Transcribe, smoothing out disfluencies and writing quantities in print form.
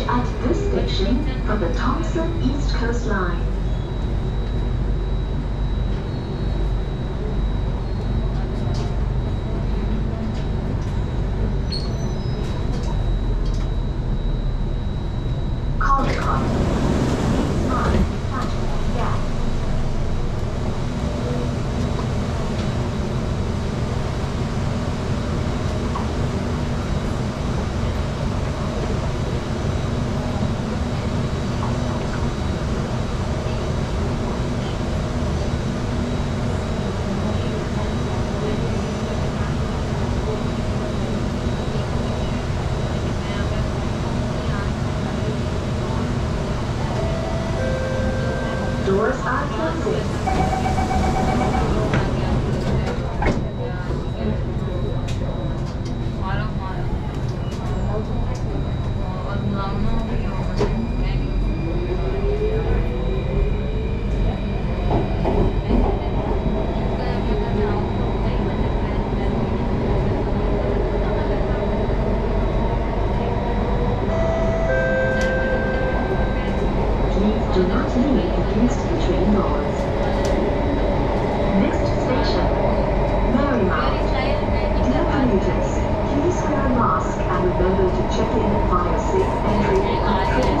change at this station from the Thompson East Coast Line. Please wear a mask and remember to check in via safe entry and exit.